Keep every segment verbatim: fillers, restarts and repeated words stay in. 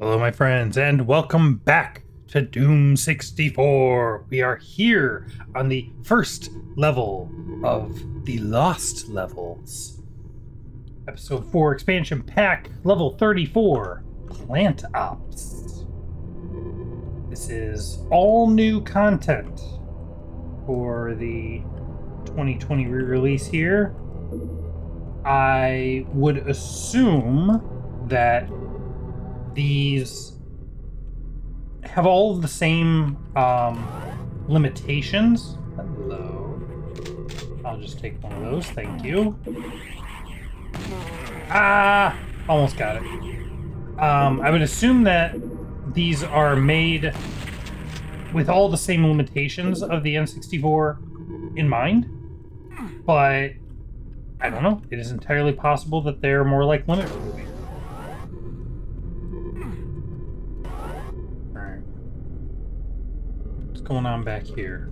Hello my friends, and welcome back to Doom sixty-four. We are here on the first level of the Lost Levels. Episode four Expansion Pack, Level thirty-four, Plant Ops. This is all new content for the twenty twenty re-release here. I would assume that these have all the same um, limitations. Hello. I'll just take one of those, thank you. Ah! Almost got it. Um, I would assume that these are made with all the same limitations of the N sixty-four in mind, but I don't know. It is entirely possible that they're more like limit removing. Going on back here.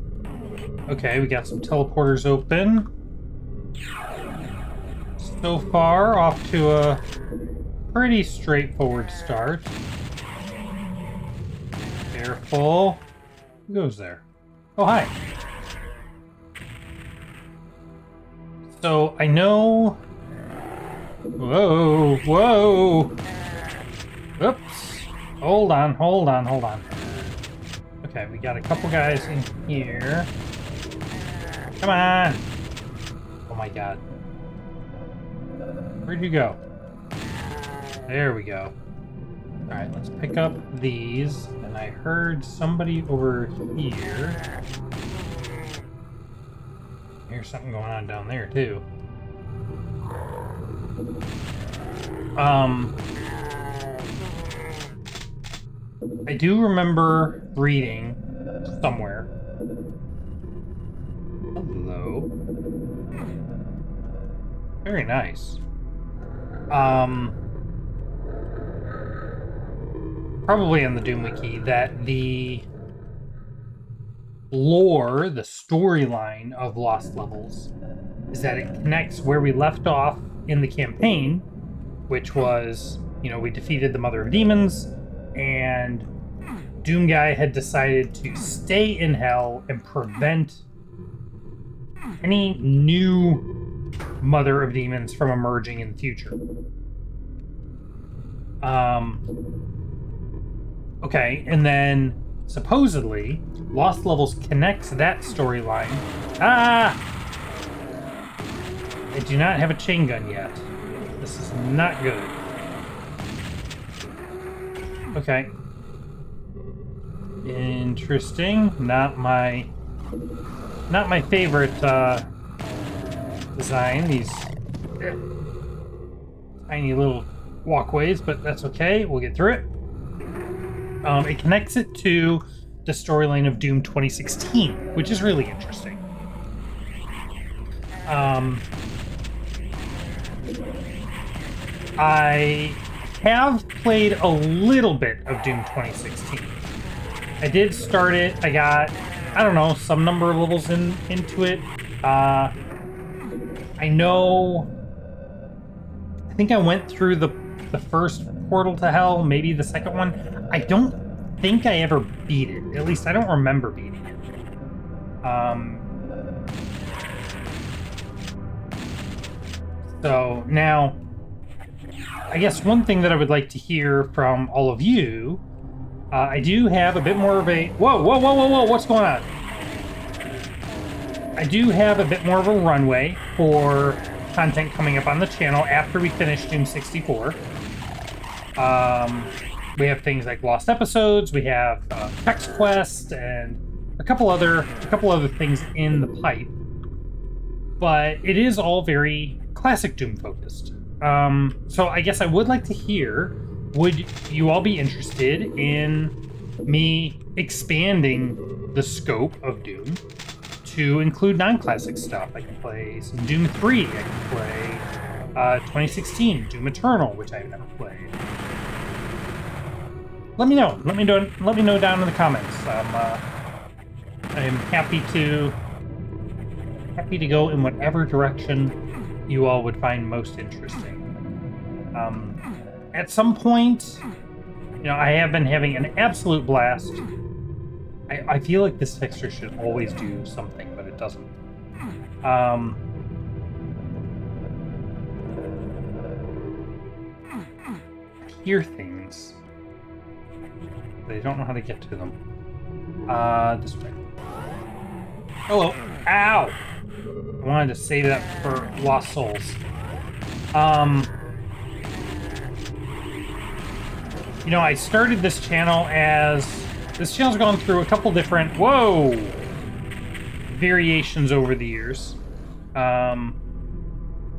Okay, we got some teleporters open. So far, off to a pretty straightforward start. Careful. Who goes there? Oh, hi. So I know. Whoa, whoa. Oops. Hold on, hold on, hold on. Okay, we got a couple guys in here. Come on! Oh my god. Where'd you go? There we go. Alright, let's pick up these. And I heard somebody over here. Here's something going on down there, too. Um... I do remember reading somewhere. Hello. Very nice. Um, probably on the Doom Wiki that the lore, the storyline of Lost Levels, is that it connects where we left off in the campaign, which was, you know, we defeated the Mother of Demons, and Doom Guy had decided to stay in hell and prevent any new Mother of Demons from emerging in the future. Um, okay, and then supposedly Lost Levels connects that storyline. Ah! I do not have a chain gun yet. This is not good. Okay. Interesting. Not my not my favorite uh design, these tiny little walkways, but that's okay, we'll get through it. Um it connects it to the storyline of Doom twenty sixteen, which is really interesting. Um I have played a little bit of Doom twenty sixteen. I did start it. I got, I don't know, some number of levels in into it. Uh, I know, I think I went through the, the first portal to hell, maybe the second one. I don't think I ever beat it. At least I don't remember beating it. Um, so now, I guess one thing that I would like to hear from all of you, uh, I do have a bit more of a... Whoa, whoa, whoa, whoa, whoa, what's going on? I do have a bit more of a runway for content coming up on the channel after we finish Doom sixty-four. Um, we have things like Lost Episodes, we have uh, Text Quest, and a couple other, a couple other things in the pipe. But it is all very classic Doom focused. Um, so I guess I would like to hear, would you all be interested in me expanding the scope of Doom to include non-classic stuff? I can play some Doom three, I can play uh, twenty sixteen, Doom Eternal, which I've never played. Let me know. Let me know. Let me know down in the comments. I'm, uh, I'm happy to happy to go in whatever direction you all would find most interesting. Um, at some point, You know, I have been having an absolute blast. I, I feel like this texture should always do something, but it doesn't. Um, I hear things. They don't know how to get to them. Uh, this way. Hello. Ow! I wanted to save that for Lost Souls. Um... You know, I started this channel as... This channel's gone through a couple different... Whoa! Variations over the years. Um...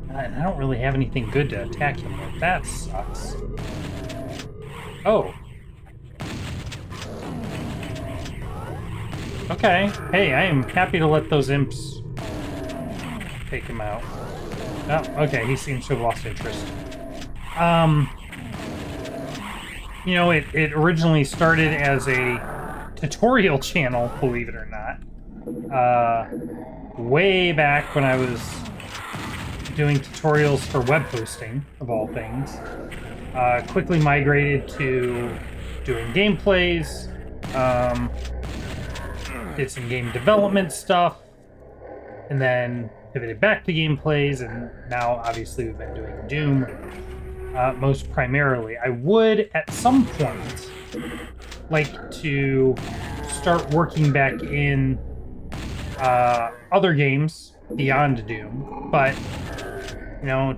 And I don't really have anything good to attack him with. That sucks. Oh. Okay. Hey, I am happy to let those imps take him out. Oh, okay. He seems to have lost interest. Um... You know, it, it originally started as a tutorial channel, believe it or not. Uh, way back when I was doing tutorials for web hosting, of all things. Uh, quickly migrated to doing gameplays. Um, did some game development stuff. And then pivoted back to gameplays. And now, obviously, we've been doing Doom. Uh, most primarily. I would, at some point, like to start working back in uh, other games beyond Doom, but, you know,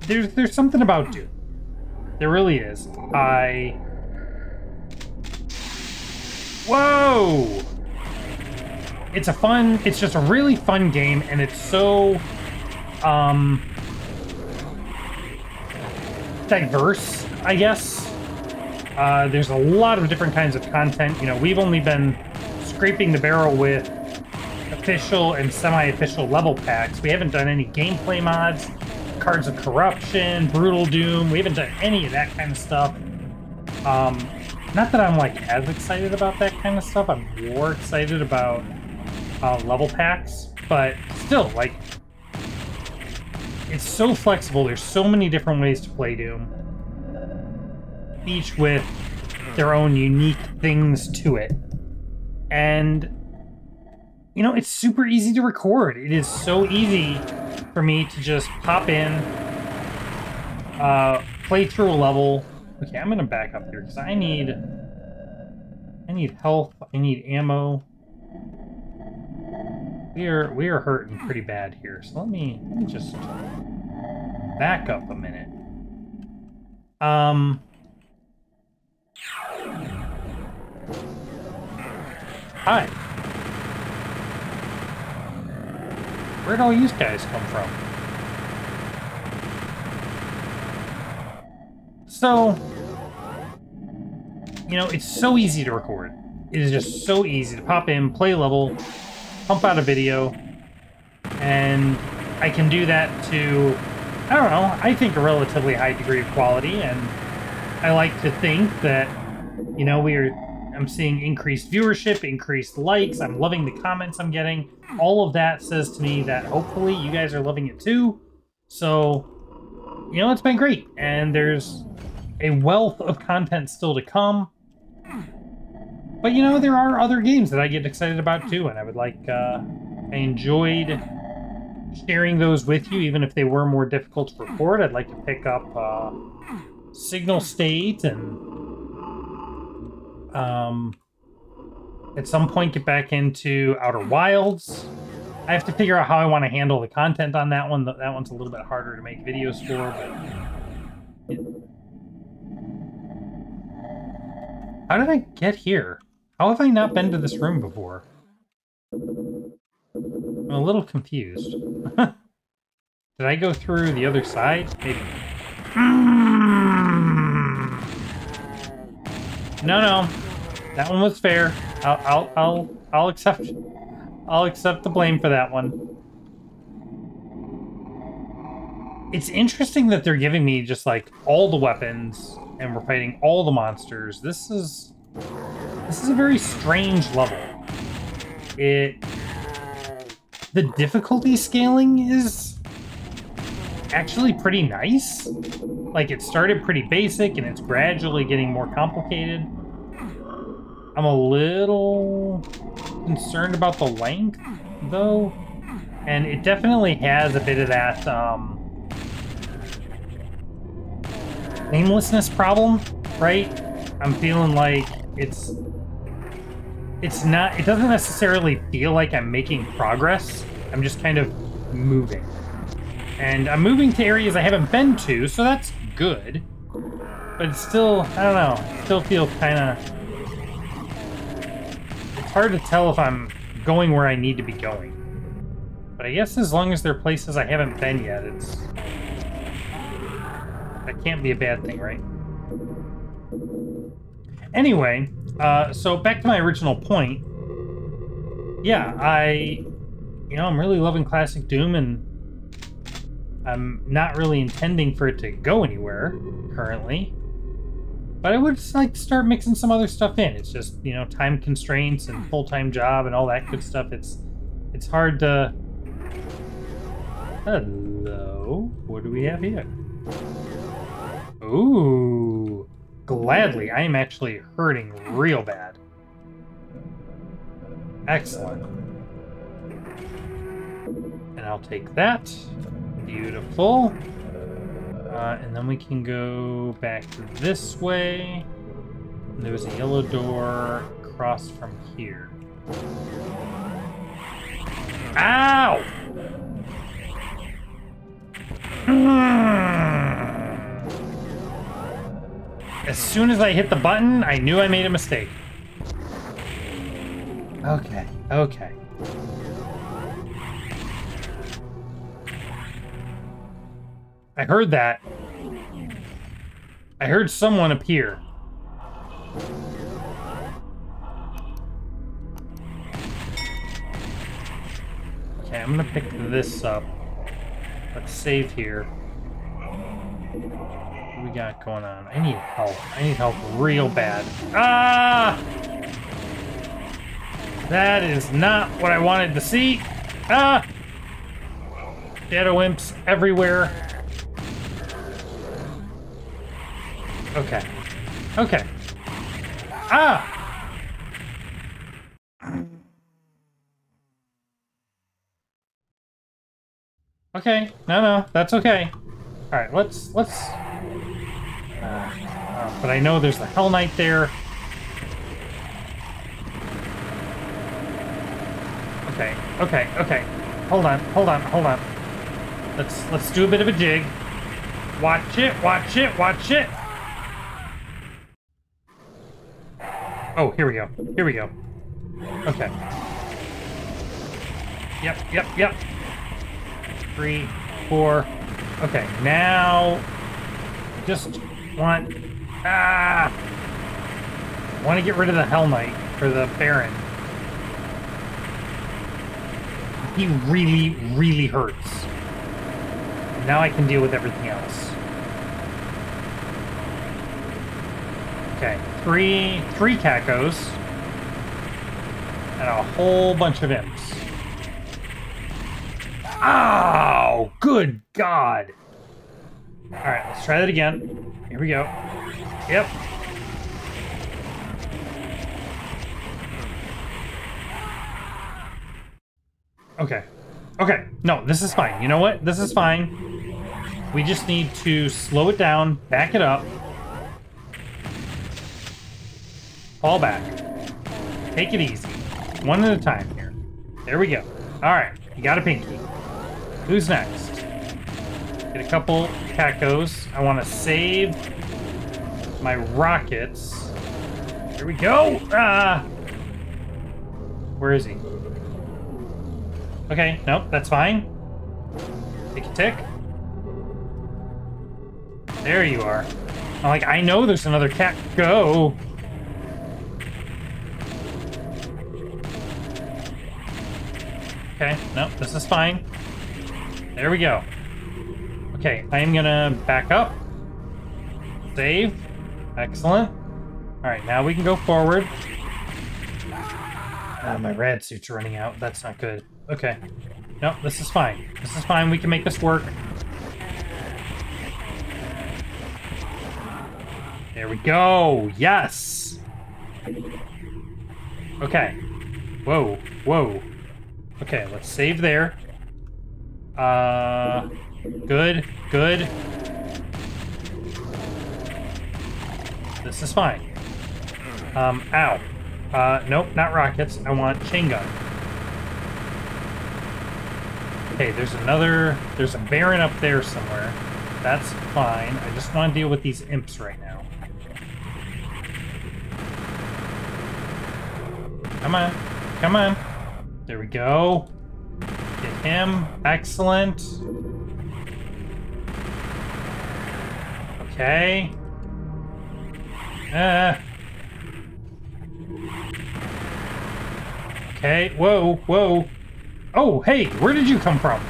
there's, there's something about Doom. There really is. I... Whoa! It's a fun... It's just a really fun game, and it's so... Um... diverse, I guess. Uh, there's a lot of different kinds of content. You know, we've only been scraping the barrel with official and semi-official level packs. We haven't done any gameplay mods, Cards of Corruption, Brutal Doom. We haven't done any of that kind of stuff. Um, not that I'm, like, as excited about that kind of stuff. I'm more excited about uh, level packs, but still, like, it's so flexible. There's so many different ways to play Doom, each with their own unique things to it. And, you know, it's super easy to record. It is so easy for me to just pop in, uh, play through a level. Okay, I'm going to back up here because I need, I need health. I need ammo. We are, we are hurting pretty bad here, so let me, let me just back up a minute. Um, hi. Where'd all these guys come from? So, you know, it's so easy to record. It is just so easy to pop in, play level, pump out a video, and I can do that to, I don't know, I think a relatively high degree of quality, and I like to think that, you know, we are, I'm seeing increased viewership, increased likes, I'm loving the comments I'm getting. All of that says to me that hopefully you guys are loving it too. So, you know, it's been great, and there's a wealth of content still to come. But, you know, there are other games that I get excited about, too, and I would like, uh, I enjoyed sharing those with you, even if they were more difficult to record. I'd like to pick up, uh, Signal State, and, um, at some point get back into Outer Wilds. I have to figure out how I want to handle the content on that one. That one's a little bit harder to make videos for, but... It, how did I get here? How have I not been to this room before? I'm a little confused. Did I go through the other side? Maybe. No, no. That one was fair. I'll, I'll, I'll, I'll accept. I'll accept the blame for that one. It's interesting that they're giving me just like all the weapons, and we're fighting all the monsters. This is... This is a very strange level. It... The difficulty scaling is... actually pretty nice. Like, it started pretty basic, and it's gradually getting more complicated. I'm a little concerned about the length, though. And it definitely has a bit of that, um... namelessness problem, right? I'm feeling like it's... It's not... It doesn't necessarily feel like I'm making progress. I'm just kind of moving. And I'm moving to areas I haven't been to, so that's good. But it's still, I don't know, still feels kind of... It's hard to tell if I'm going where I need to be going. But I guess as long as there are places I haven't been yet, it's... That can't be a bad thing, right? Anyway, uh, so back to my original point. Yeah, I... You know, I'm really loving Classic Doom, and... I'm not really intending for it to go anywhere currently, but I would just like to start mixing some other stuff in. It's just, you know, time constraints and full-time job and all that good stuff. It's it's hard to... Hello? What do we have here? Ooh. Gladly. I am actually hurting real bad. Excellent. And I'll take that. Beautiful. Uh, and then we can go back this way. There was a yellow door across from here. Ow! As soon as I hit the button, I knew I made a mistake. Okay, okay. I heard that. I heard someone appear. Okay, I'm gonna pick this up. Let's save here. What do we got going on? I need help. I need help real bad. Ah! That is not what I wanted to see. Ah! Shadow Imps everywhere. Okay. Okay. Ah! Okay. No, no. That's okay. Alright, let's... let's... Uh, uh, but I know there's the Hell Knight there. Okay. Okay. Okay. Hold on. Hold on. Hold on. Let's... let's do a bit of a jig. Watch it. Watch it. Watch it. Oh, here we go. Here we go. Okay. Yep, yep, yep. Three, four. Okay, now... Just want... Ah! Want to get rid of the Hell Knight for the Baron. He really, really hurts. Now I can deal with everything else. Okay. Three, three cacos, and a whole bunch of imps. Ow! Good God! Alright, let's try that again. Here we go. Yep. Okay. Okay. No, this is fine. You know what? This is fine. We just need to slow it down, back it up. Fall back. Take it easy. One at a time here. There we go. Alright, you got a pinky. Who's next? Get a couple cacos. I want to save my rockets. Here we go! Ah! Where is he? Okay, nope, that's fine. Take a tick. There you are. I'm like, I know there's another cat. Go! Okay, no, this is fine. There we go. Okay, I am gonna back up. Save. Excellent. Alright, now we can go forward. Ah, my rad suit's running out. That's not good. Okay. No, this is fine. This is fine. We can make this work. There we go. Yes. Okay. Whoa. Whoa. Okay, let's save there. Uh, good. Good. This is fine. Um, ow. Uh, nope, not rockets. I want chain gun. Okay, there's another... There's a Baron up there somewhere. That's fine. I just want to deal with these imps right now. Come on. Come on. There we go. Get him. Excellent. Okay. Uh... Okay, whoa, whoa. Oh, hey, where did you come from?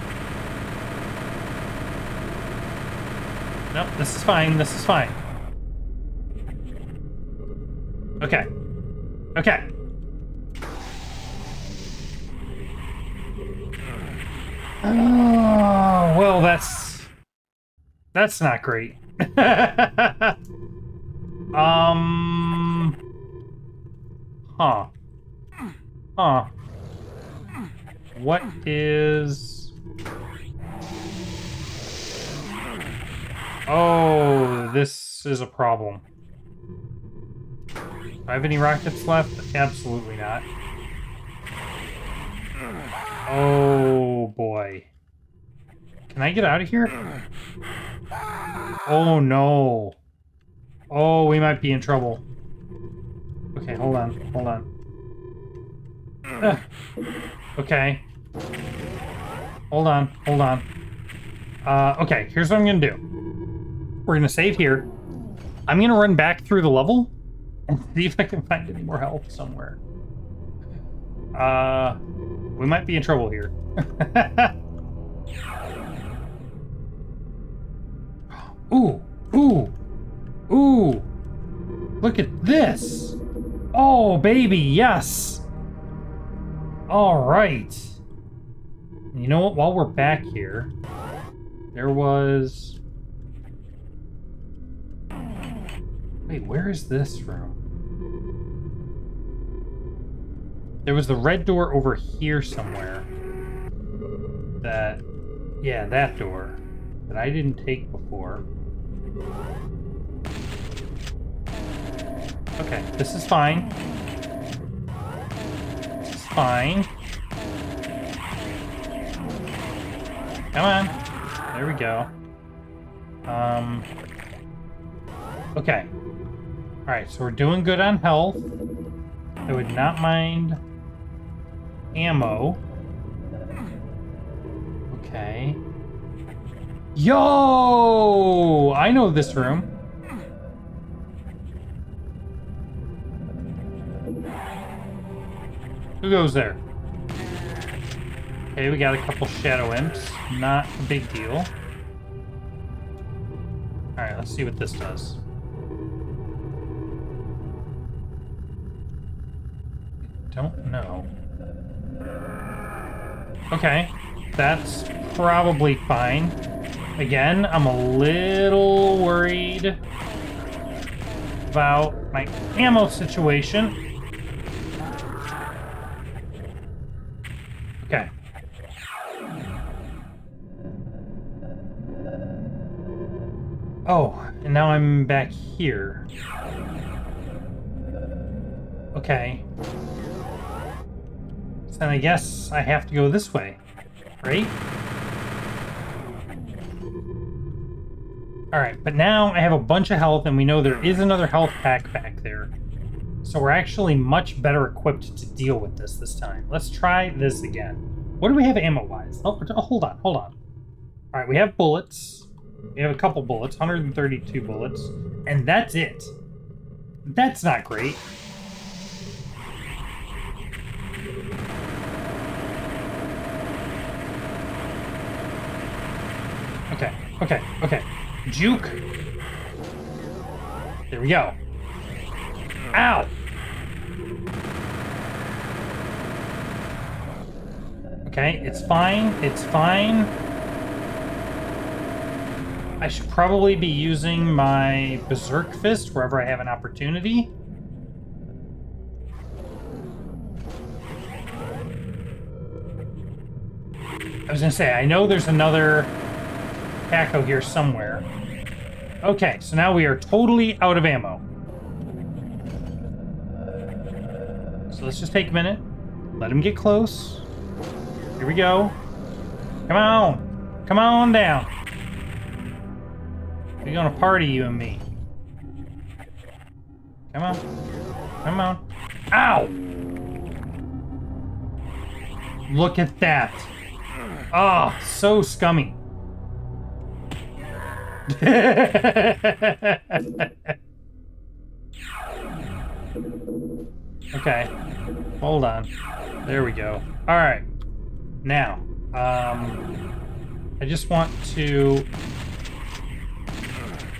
Nope, this is fine, this is fine. Okay. Okay. Oh, well, that's... That's not great. um... Huh. Huh. What is... Oh, this is a problem. Do I have any rockets left? Absolutely not. Oh, boy. Can I get out of here? Oh, no. Oh, we might be in trouble. Okay, hold on, hold on. Uh, okay. Hold on, hold on. Uh, okay, here's what I'm gonna do. We're gonna save here. I'm gonna run back through the level and see if I can find any more health somewhere. Uh, we might be in trouble here. Ooh, ooh, ooh. Look at this. Oh, baby, yes. All right. You know what? While we're back here, there was... Wait, where is this room? There was the red door over here somewhere. That... Yeah, that door. That I didn't take before. Okay, this is fine. Fine. Come on. There we go. Um. Okay. Alright, so we're doing good on health. I would not mind ammo. Okay. Yo! I know this room. Who goes there? Okay, we got a couple Shadow Imps. Not a big deal. Alright, let's see what this does. Don't know. Okay, that's probably fine. Again, I'm a little worried about my ammo situation. Okay. Oh, and now I'm back here. Okay. So then I guess I have to go this way, right? Alright, but now I have a bunch of health, and we know there is another health pack back there. So we're actually much better equipped to deal with this this time. Let's try this again. What do we have ammo-wise? Oh, hold on, hold on. All right, we have bullets. We have a couple bullets, one hundred thirty-two bullets, and that's it. That's not great. Okay, okay, okay. Juke. There we go. Ow! Okay, it's fine, it's fine. I should probably be using my Berserk Fist wherever I have an opportunity. I was gonna say, I know there's another Paco here somewhere. Okay, so now we are totally out of ammo. So let's just take a minute. Let him get close. Here we go. Come on. Come on down. We're gonna party, you and me. Come on. Come on. Ow! Look at that. Ah, oh, so scummy. Okay, hold on. There we go. All right, now um, I just want to.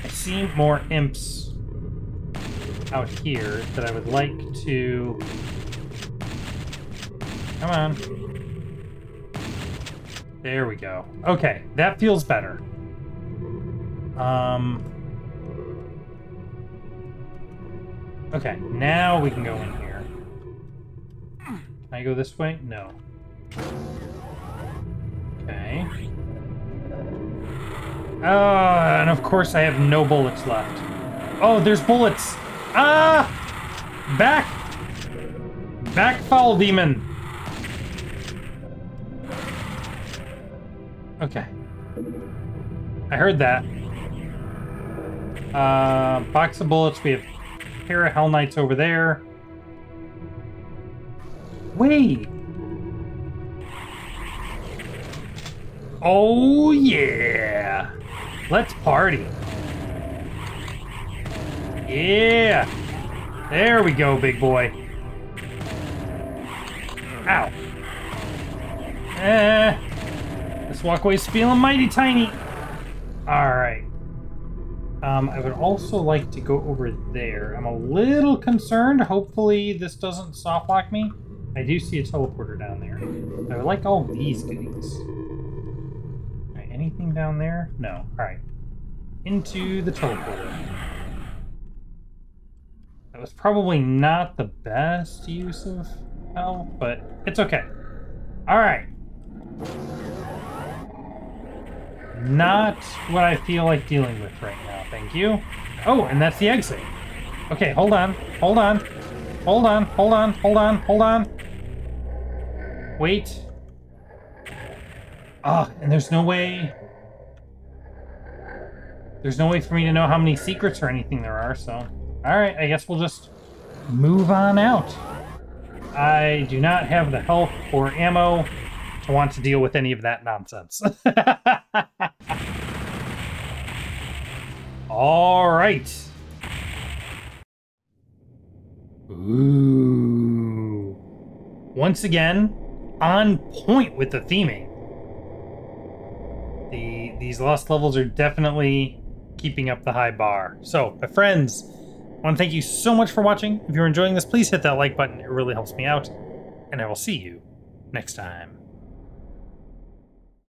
I see more imps out here that I would like to. Come on. There we go. Okay, that feels better. Um. Okay, now we can go in here. Can I go this way? No. Okay. Ah, uh, and of course I have no bullets left. Oh, there's bullets! Ah! Back! Back, foul demon! Okay. I heard that. Uh, box of bullets. We have a pair of Hell Knights over there. Wait. Oh, yeah. Let's party. Yeah. There we go, big boy. Ow. Eh. This walkway's feeling mighty tiny. All right. Um, I would also like to go over there. I'm a little concerned. Hopefully this doesn't softlock me. I do see a teleporter down there. I would like all these goodies. All right, anything down there? No. All right. Into the teleporter. That was probably not the best use of hell, but it's okay. All right. Not what I feel like dealing with right now, thank you. Oh, and that's the exit. Okay, hold on, hold on, hold on, hold on, hold on, hold on. Wait. Ah, and there's no way... There's no way for me to know how many secrets or anything there are, so... Alright, I guess we'll just move on out. I do not have the health or ammo to want to deal with any of that nonsense. All right. Ooh. Once again, on point with the theming. The these Lost Levels are definitely keeping up the high bar. So, my friends, I want to thank you so much for watching. If you're enjoying this, please hit that like button. It really helps me out. And I will see you next time.